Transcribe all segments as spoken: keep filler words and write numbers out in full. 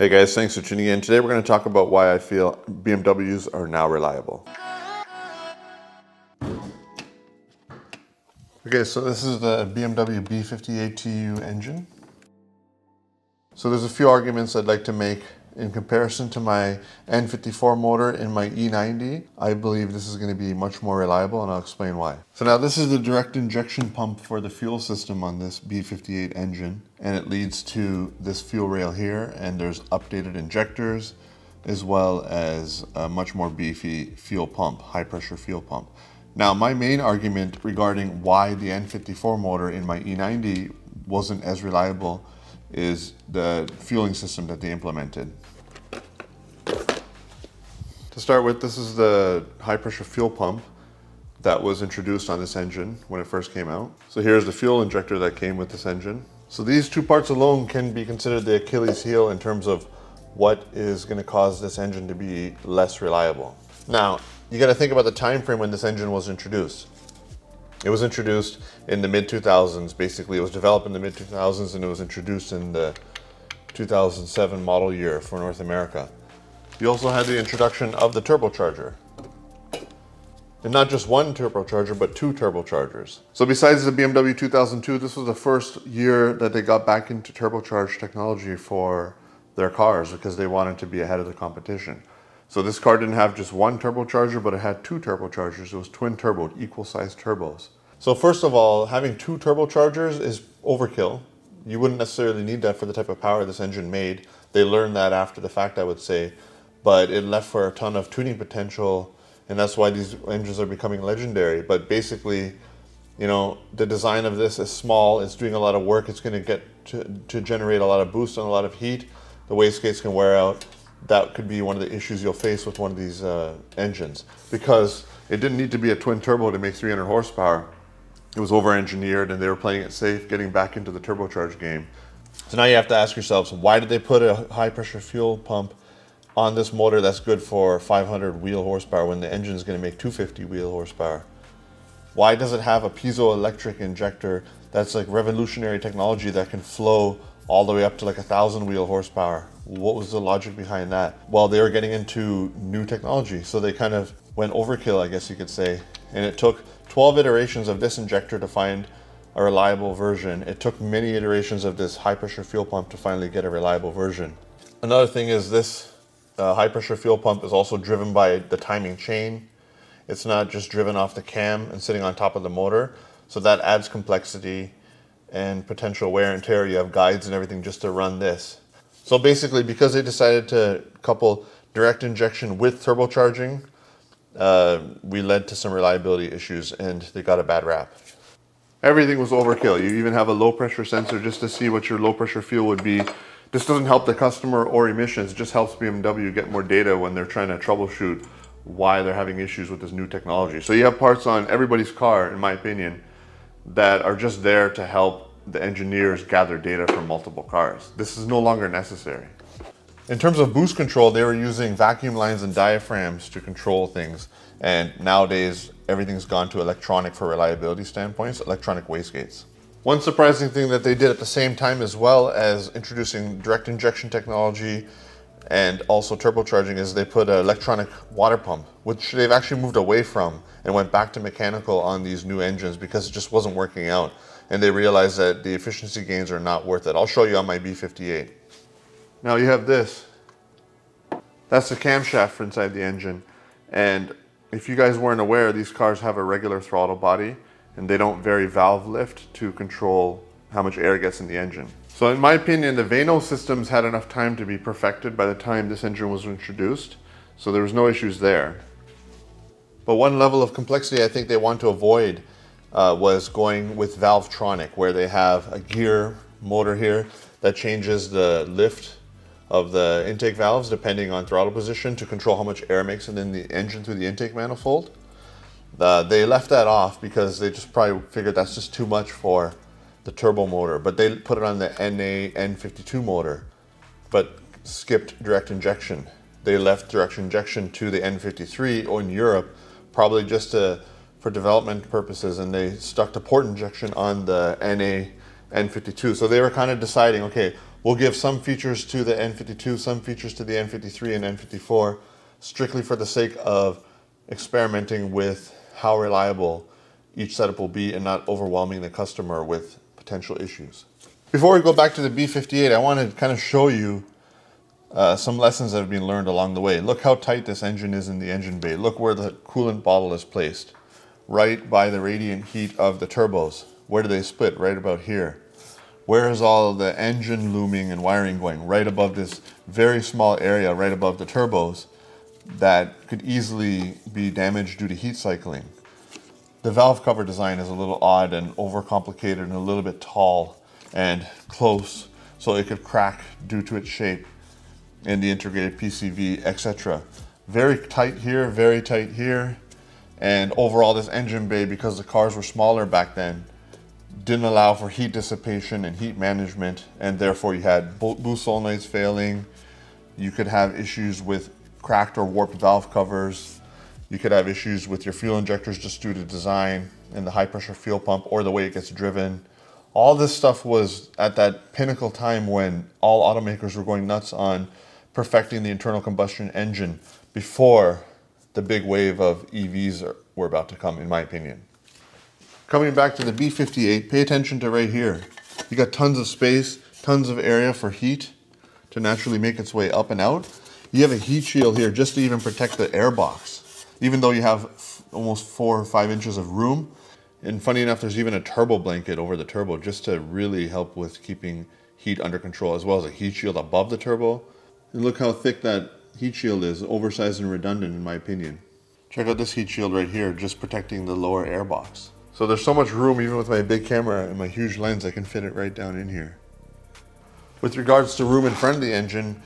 Hey guys, thanks for tuning in. Today we're going to talk about why I feel B M Ws are now reliable. Okay, so this is the B M W B fifty-eight T U engine. So there's a few arguments I'd like to make in comparison to my N fifty-four motor in my E ninety. I believe this is going to be much more reliable, and I'll explain why. So now this is the direct injection pump for the fuel system on this B fifty-eight engine, and it leads to this fuel rail here, and there's updated injectors as well as a much more beefy fuel pump, high pressure fuel pump. Now my main argument regarding why the N fifty-four motor in my E ninety wasn't as reliable is the fueling system that they implemented. To start with, this is the high pressure fuel pump that was introduced on this engine when it first came out. So here's the fuel injector that came with this engine. So these two parts alone can be considered the Achilles heel in terms of what is going to cause this engine to be less reliable. Now, you got to think about the time frame when this engine was introduced. It was introduced in the mid two thousands. Basically, it was developed in the mid two thousands and it was introduced in the two thousand seven model year for North America. You also had the introduction of the turbocharger. And not just one turbocharger, but two turbochargers. So besides the B M W two thousand two, this was the first year that they got back into turbocharged technology for their cars because they wanted to be ahead of the competition. So this car didn't have just one turbocharger, but it had two turbochargers. It was twin turbo, equal size turbos. So first of all, having two turbochargers is overkill. You wouldn't necessarily need that for the type of power this engine made. They learned that after the fact, I would say, but it left for a ton of tuning potential. And that's why these engines are becoming legendary. But basically, you know, the design of this is small. It's doing a lot of work. It's going to get to, to generate a lot of boost and a lot of heat. The wastegates can wear out. That could be one of the issues you'll face with one of these uh, engines, because it didn't need to be a twin turbo to make three hundred horsepower. It was over-engineered and they were playing it safe, getting back into the turbocharge game. So now you have to ask yourselves, why did they put a high-pressure fuel pump on this motor that's good for five hundred wheel horsepower when the engine is going to make two hundred fifty wheel horsepower? Why does it have a piezoelectric injector that's like revolutionary technology that can flow all the way up to like a thousand wheel horsepower? What was the logic behind that? Well, they were getting into new technology, so they kind of went overkill, I guess you could say. And it took twelve iterations of this injector to find a reliable version. It took many iterations of this high pressure fuel pump to finally get a reliable version. Another thing is this uh, high pressure fuel pump is also driven by the timing chain. It's not just driven off the cam and sitting on top of the motor. So that adds complexity and potential wear and tear. You have guides and everything just to run this. So basically, because they decided to couple direct injection with turbocharging, uh, we led to some reliability issues and they got a bad rap. Everything was overkill. You even have a low pressure sensor just to see what your low pressure fuel would be. This doesn't help the customer or emissions, it just helps B M W get more data when they're trying to troubleshoot why they're having issues with this new technology. So you have parts on everybody's car, in my opinion, that are just there to help the engineers gather data from multiple cars. This is no longer necessary. In terms of boost control, they were using vacuum lines and diaphragms to control things. And nowadays, everything's gone to electronic for reliability standpoints, electronic wastegates. One surprising thing that they did at the same time, as well as introducing direct injection technology and also turbocharging, is they put an electronic water pump, which they've actually moved away from and went back to mechanical on these new engines because it just wasn't working out. And they realized that the efficiency gains are not worth it. I'll show you on my B fifty-eight. Now you have this. That's the camshaft for inside the engine. And if you guys weren't aware, these cars have a regular throttle body and they don't vary valve lift to control how much air gets in the engine. So in my opinion, the Vano systems had enough time to be perfected by the time this engine was introduced, so there was no issues there. But one level of complexity I think they want to avoid uh, was going with Valvetronic, where they have a gear motor here that changes the lift of the intake valves depending on throttle position to control how much air makes it in the engine through the intake manifold. Uh, they left that off because they just probably figured that's just too much for the turbo motor, but they put it on the N A N fifty-two motor, but skipped direct injection. They left direct injection to the N fifty-three in Europe, probably just to, for development purposes, and they stuck to port injection on the N A N fifty-two. So they were kind of deciding, okay, We'll give some features to the N fifty-two, some features to the N fifty-three and N fifty-four, strictly for the sake of experimenting with how reliable each setup will be and not overwhelming the customer with potential issues. Before we go back to the B fifty-eight, I want to kind of show you uh, some lessons that have been learned along the way. Look how tight this engine is in the engine bay. Look where the coolant bottle is placed, right by the radiant heat of the turbos. Where do they split? Right about here. Where is all the engine looming and wiring going? Right above this very small area, right above the turbos, that could easily be damaged due to heat cycling. The valve cover design is a little odd and overcomplicated and a little bit tall and close, so it could crack due to its shape and the integrated P C V, et cetera. Very tight here, very tight here. And overall, this engine bay, because the cars were smaller back then, didn't allow for heat dissipation and heat management, and therefore you had boost solenoids failing. You could have issues with cracked or warped valve covers. You could have issues with your fuel injectors just due to design and the high pressure fuel pump or the way it gets driven. All this stuff was at that pinnacle time when all automakers were going nuts on perfecting the internal combustion engine before the big wave of E Vs were about to come, in my opinion. Coming back to the B fifty-eight, pay attention to right here. You got tons of space, tons of area for heat to naturally make its way up and out. You have a heat shield here just to even protect the airbox, even though you have almost four or five inches of room. And funny enough, there's even a turbo blanket over the turbo just to really help with keeping heat under control, as well as a heat shield above the turbo. And look how thick that heat shield is, oversized and redundant in my opinion. Check out this heat shield right here, just protecting the lower airbox. So there's so much room, even with my big camera and my huge lens, I can fit it right down in here. With regards to room in front of the engine,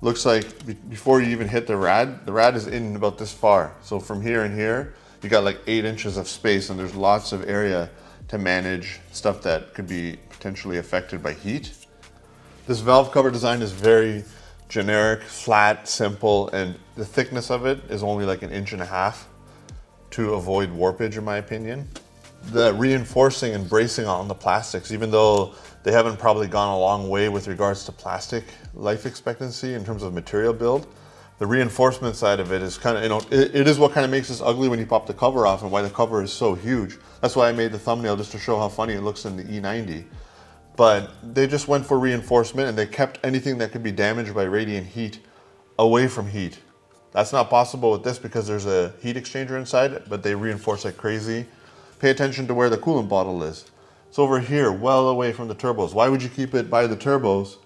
looks like before you even hit the rad, the rad is in about this far. So from here and here, you got like eight inches of space, and there's lots of area to manage stuff that could be potentially affected by heat. This valve cover design is very generic, flat, simple, and the thickness of it is only like an inch and a half to avoid warpage, in my opinion. The reinforcing and bracing on the plastics, even though they haven't probably gone a long way with regards to plastic life expectancy in terms of material build, the reinforcement side of it is kind of, you know, it, it is what kind of makes this ugly when you pop the cover off and why the cover is so huge. That's why I made the thumbnail, just to show how funny it looks in the E ninety. But they just went for reinforcement, and they kept anything that could be damaged by radiant heat away from heat. That's not possible with this because there's a heat exchanger inside, but they reinforce like crazy. Pay attention to where the coolant bottle is. It's over here, well away from the turbos. Why would you keep it by the turbos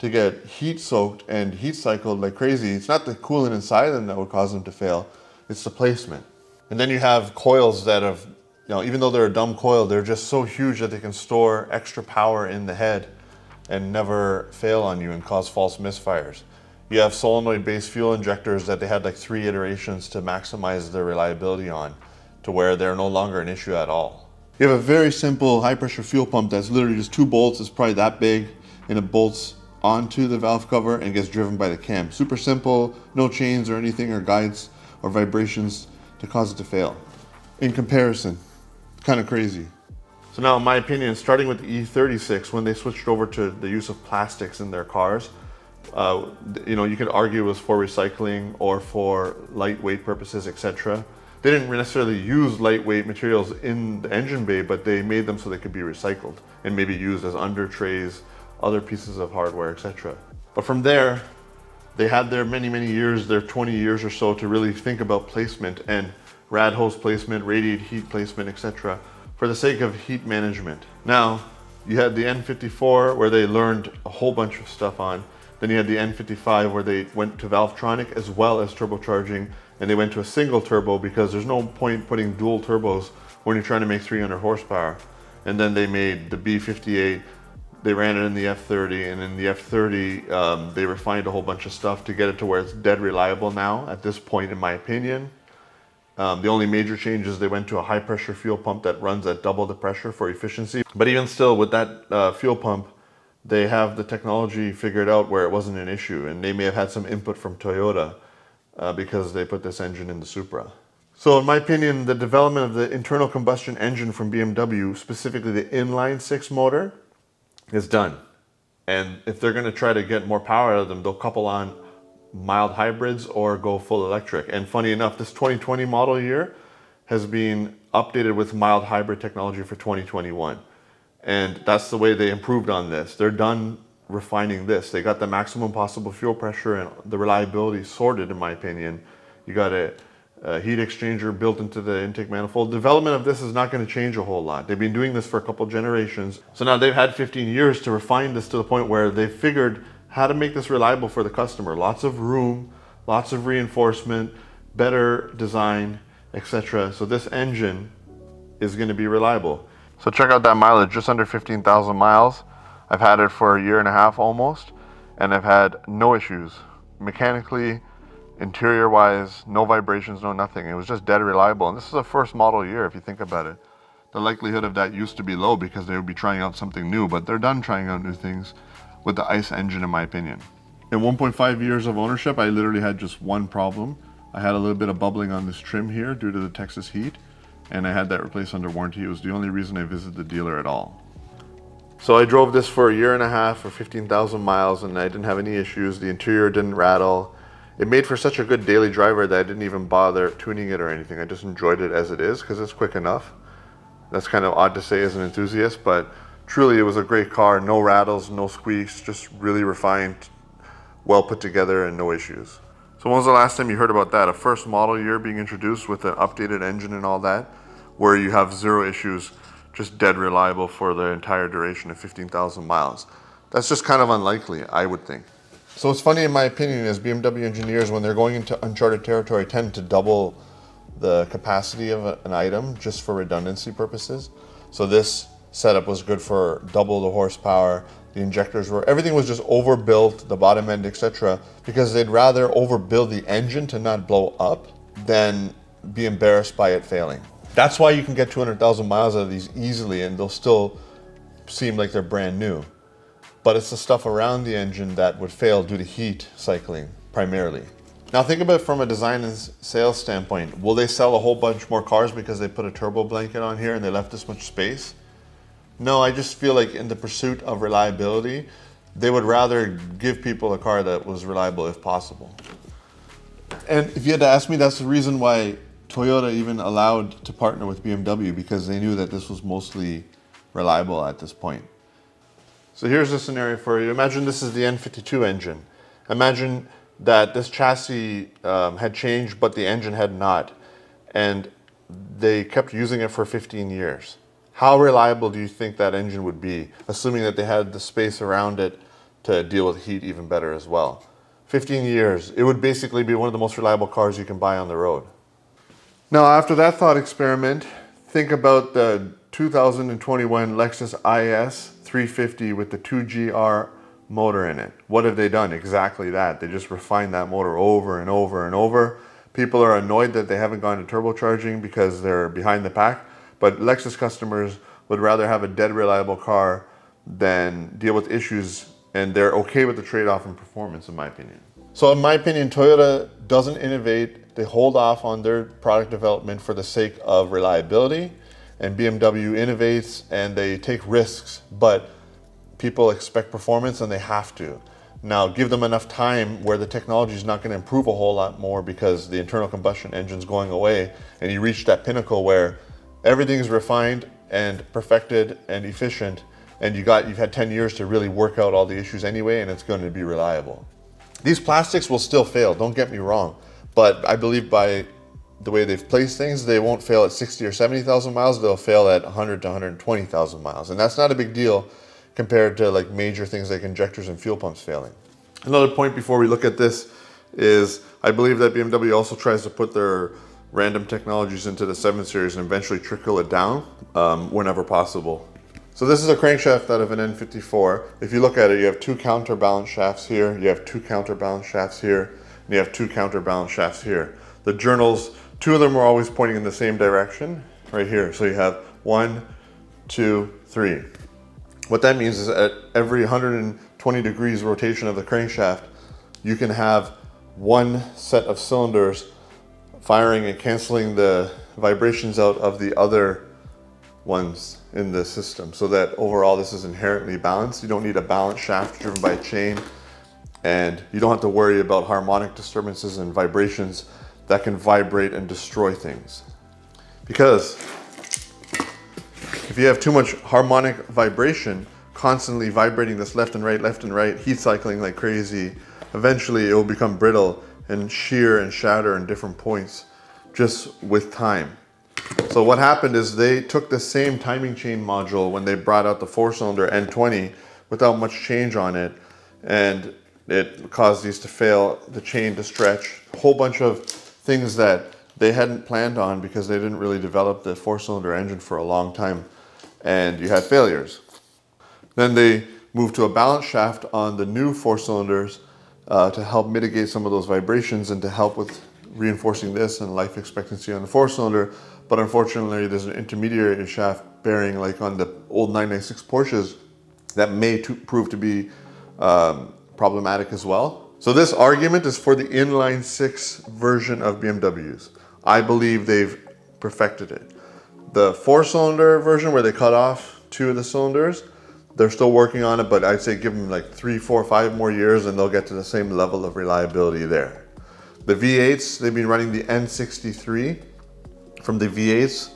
to get heat soaked and heat cycled like crazy? It's not the coolant inside them that would cause them to fail, it's the placement. And then you have coils that have, you know, even though they're a dumb coil, they're just so huge that they can store extra power in the head and never fail on you and cause false misfires. You have solenoid-based fuel injectors that they had like three iterations to maximize their reliability on, to where they're no longer an issue at all. You have a very simple high-pressure fuel pump that's literally just two bolts, it's probably that big, and it bolts onto the valve cover and gets driven by the cam. Super simple, no chains or anything or guides or vibrations to cause it to fail. In comparison, kind of crazy. So now, in my opinion, starting with the E thirty-six, when they switched over to the use of plastics in their cars, uh, you know, you could argue it was for recycling or for lightweight purposes, et cetera. They didn't necessarily use lightweight materials in the engine bay, but they made them so they could be recycled and maybe used as under trays, other pieces of hardware, et cetera. But from there, they had their many, many years, their twenty years or so, to really think about placement and rad hose placement, radiant heat placement, et cetera, for the sake of heat management. Now, you had the N fifty-four where they learned a whole bunch of stuff on. Then you had the N fifty-five where they went to Valvetronic as well as turbocharging, and they went to a single turbo because there's no point putting dual turbos when you're trying to make three hundred horsepower. And then they made the B fifty-eight. They ran it in the F thirty, and in the F thirty, um, they refined a whole bunch of stuff to get it to where it's dead reliable now at this point, in my opinion. Um, the only major change is they went to a high pressure fuel pump that runs at double the pressure for efficiency. But even still, with that uh, fuel pump, they have the technology figured out where it wasn't an issue, and they may have had some input from Toyota uh, because they put this engine in the Supra. So in my opinion, the development of the internal combustion engine from B M W, specifically the inline six motor, is done. And if they're gonna try to get more power out of them, they'll couple on mild hybrids or go full electric. And funny enough, this twenty twenty model year has been updated with mild hybrid technology for twenty twenty-one. And that's the way they improved on this. They're done refining this. They got the maximum possible fuel pressure and the reliability sorted, in my opinion. You got a, a heat exchanger built into the intake manifold. Development of this is not going to change a whole lot. They've been doing this for a couple generations. So now they've had fifteen years to refine this to the point where they've figured how to make this reliable for the customer. Lots of room, lots of reinforcement, better design, et cetera. So this engine is going to be reliable. So check out that mileage, just under fifteen thousand miles. I've had it for a year and a half almost, and I've had no issues. Mechanically, interior wise, no vibrations, no nothing. It was just dead reliable. And this is a first model year, if you think about it. The likelihood of that used to be low because they would be trying out something new, but they're done trying out new things with the ICE engine, in my opinion. In one point five years of ownership, I literally had just one problem. I had a little bit of bubbling on this trim here due to the Texas heat, and I had that replaced under warranty. It was the only reason I visited the dealer at all. So I drove this for a year and a half or fifteen thousand miles, and I didn't have any issues. The interior didn't rattle. It made for such a good daily driver that I didn't even bother tuning it or anything. I just enjoyed it as it is because it's quick enough. That's kind of odd to say as an enthusiast, but truly it was a great car. No rattles, no squeaks, just really refined, well put together, and no issues. So when was the last time you heard about that? A first model year being introduced with an updated engine and all that, where you have zero issues, just dead reliable for the entire duration of fifteen thousand miles. That's just kind of unlikely, I would think. So it's funny, in my opinion, is B M W engineers, when they're going into uncharted territory, tend to double the capacity of a, an item just for redundancy purposes. So this setup was good for double the horsepower. The injectors were, everything was just overbuilt, the bottom end, et cetera, because they'd rather overbuild the engine to not blow up than be embarrassed by it failing. That's why you can get two hundred thousand miles out of these easily, and they'll still seem like they're brand new. But it's the stuff around the engine that would fail due to heat cycling, primarily. Now think about it from a design and sales standpoint. Will they sell a whole bunch more cars because they put a turbo blanket on here and they left this much space? No, I just feel like in the pursuit of reliability, they would rather give people a car that was reliable if possible. And if you had to ask me, that's the reason why Toyota even allowed to partner with B M W, because they knew that this was mostly reliable at this point. So here's a scenario for you. Imagine this is the N fifty-two engine. Imagine that this chassis um, had changed, but the engine had not, and they kept using it for fifteen years. How reliable do you think that engine would be, assuming that they had the space around it to deal with heat even better as well? fifteen years, it would basically be one of the most reliable cars you can buy on the road. Now, after that thought experiment, think about the two thousand twenty-one Lexus IS three fifty with the two G R motor in it. What have they done? Exactly that. They just refined that motor over and over and over. People are annoyed that they haven't gone to turbocharging because they're behind the pack, but Lexus customers would rather have a dead reliable car than deal with issues, and they're okay with the trade-off in performance, in my opinion. So in my opinion, Toyota doesn't innovate. They hold off on their product development for the sake of reliability, and B M W innovates and they take risks, but people expect performance and they have to. Now give them enough time where the technology is not going to improve a whole lot more because the internal combustion engine is going away, and you reach that pinnacle where everything is refined and perfected and efficient, and you got, you've had ten years to really work out all the issues anyway, and it's going to be reliable. These plastics will still fail, don't get me wrong, but I believe by the way they've placed things, they won't fail at sixty or seventy thousand miles, they'll fail at one hundred to one hundred twenty thousand miles. And that's not a big deal compared to like major things like injectors and fuel pumps failing. Another point before we look at this is I believe that B M W also tries to put their random technologies into the seven series and eventually trickle it down um, whenever possible. So this is a crankshaft out of an N fifty-four. If you look at it, you have two counterbalance shafts here, you have two counterbalance shafts here, and you have two counterbalance shafts here. The journals, two of them are always pointing in the same direction right here. So you have one, two, three. What that means is at every one hundred twenty degrees rotation of the crankshaft, you can have one set of cylinders firing and canceling the vibrations out of the other ones in this system, so that overall this is inherently balanced. You don't need a balanced shaft driven by a chain, and you don't have to worry about harmonic disturbances and vibrations that can vibrate and destroy things. Because if you have too much harmonic vibration, constantly vibrating this left and right, left and right, heat cycling like crazy, eventually it will become brittle and shear and shatter in different points just with time. So what happened is they took the same timing chain module when they brought out the four cylinder N twenty without much change on it, and it caused these to fail, the chain to stretch, a whole bunch of things that they hadn't planned on because they didn't really develop the four cylinder engine for a long time, and you had failures. Then they moved to a balance shaft on the new four cylinders uh, to help mitigate some of those vibrations and to help with reinforcing this and life expectancy on the four cylinder. But unfortunately, there's an intermediary shaft bearing like on the old nine ninety-six Porsches that may to prove to be um, problematic as well. So this argument is for the inline six version of B M Ws. I believe they've perfected it. The four cylinder version where they cut off two of the cylinders, they're still working on it, but I'd say give them like three, four, five more years and they'll get to the same level of reliability there. The V eights, they've been running the N sixty-three from the V eights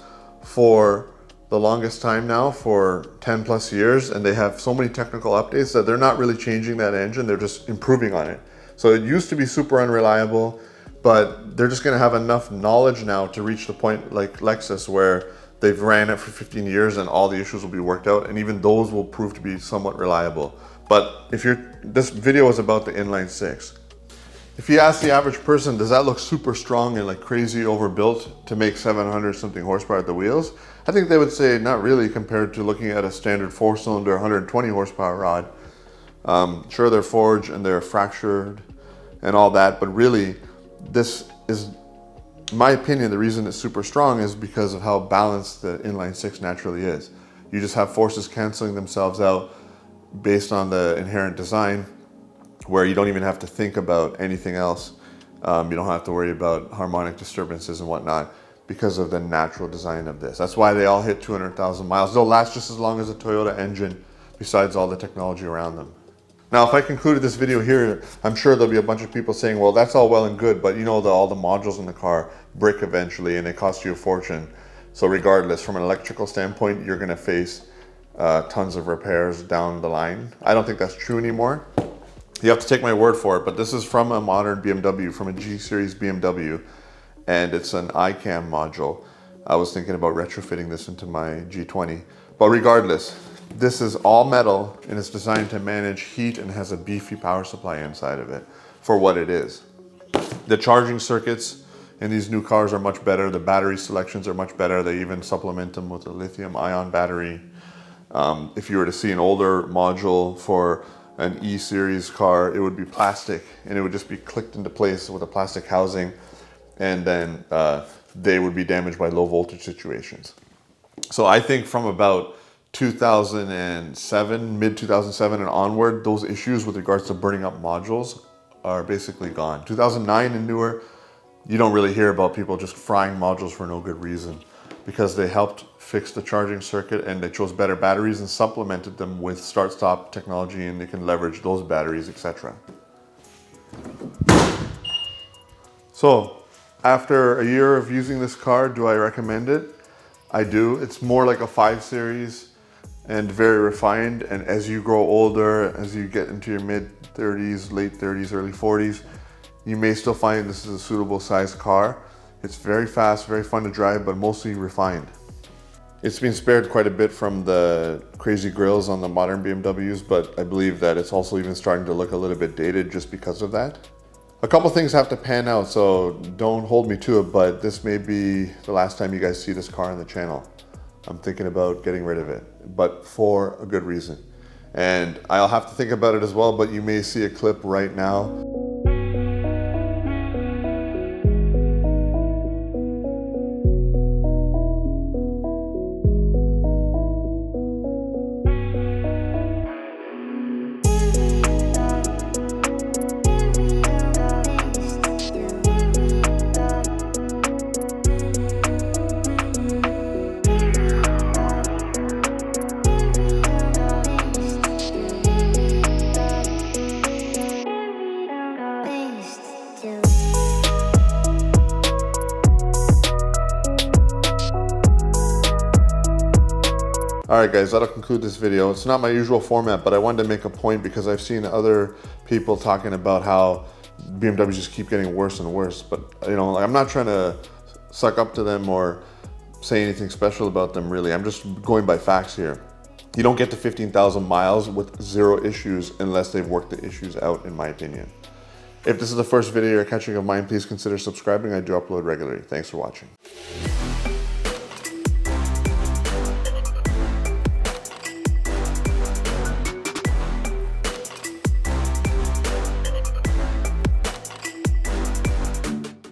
for the longest time now, for ten plus years, and they have so many technical updates that they're not really changing that engine, they're just improving on it. So it used to be super unreliable, but they're just gonna have enough knowledge now to reach the point like Lexus where they've ran it for fifteen years and all the issues will be worked out, and even those will prove to be somewhat reliable. But if you're, this video is about the inline six. If you ask the average person, does that look super strong and like crazy overbuilt to make seven hundred something horsepower at the wheels? I think they would say not really compared to looking at a standard four cylinder one hundred twenty horsepower rod. Um, sure, they're forged and they're fractured and all that, but really this is, in my opinion, the reason it's super strong is because of how balanced the inline six naturally is. You just have forces canceling themselves out based on the inherent design, where you don't even have to think about anything else. Um, you don't have to worry about harmonic disturbances and whatnot because of the natural design of this. That's why they all hit two hundred thousand miles. They'll last just as long as a Toyota engine, besides all the technology around them. Now, if I concluded this video here, I'm sure there'll be a bunch of people saying, well, that's all well and good, but you know, the, all the modules in the car break eventually and they cost you a fortune. So regardless, from an electrical standpoint, you're gonna face uh, tons of repairs down the line. I don't think that's true anymore. You have to take my word for it, but this is from a modern B M W, from a G-Series B M W, and it's an iCam module. I was thinking about retrofitting this into my G twenty, but regardless, this is all metal and it's designed to manage heat and has a beefy power supply inside of it for what it is. The charging circuits in these new cars are much better. The battery selections are much better. They even supplement them with a lithium ion battery. Um, if you were to see an older module for an E-Series car, it would be plastic and it would just be clicked into place with a plastic housing, and then uh, they would be damaged by low voltage situations. So I think from about two thousand seven, mid two thousand seven and onward, those issues with regards to burning up modules are basically gone. two thousand nine and newer, you don't really hear about people just frying modules for no good reason, because they helped fix the charging circuit and they chose better batteries and supplemented them with start-stop technology, and they can leverage those batteries, et cetera. So after a year of using this car, do I recommend it? I do. It's more like a five series and very refined, and as you grow older, as you get into your mid thirties, late thirties, early forties, you may still find this is a suitable size car. It's very fast, very fun to drive, but mostly refined. It's been spared quite a bit from the crazy grills on the modern B M Ws, but I believe that it's also even starting to look a little bit dated just because of that. A couple things have to pan out, so don't hold me to it, but this may be the last time you guys see this car on the channel. I'm thinking about getting rid of it, but for a good reason. And I'll have to think about it as well, but you may see a clip right now. All right, guys, that'll conclude this video. It's not my usual format, but I wanted to make a point because I've seen other people talking about how B M Ws just keep getting worse and worse. But, you know, I'm not trying to suck up to them or say anything special about them, really. I'm just going by facts here. You don't get to fifteen thousand miles with zero issues unless they've worked the issues out, in my opinion. If this is the first video you're catching of mine, please consider subscribing. I do upload regularly. Thanks for watching.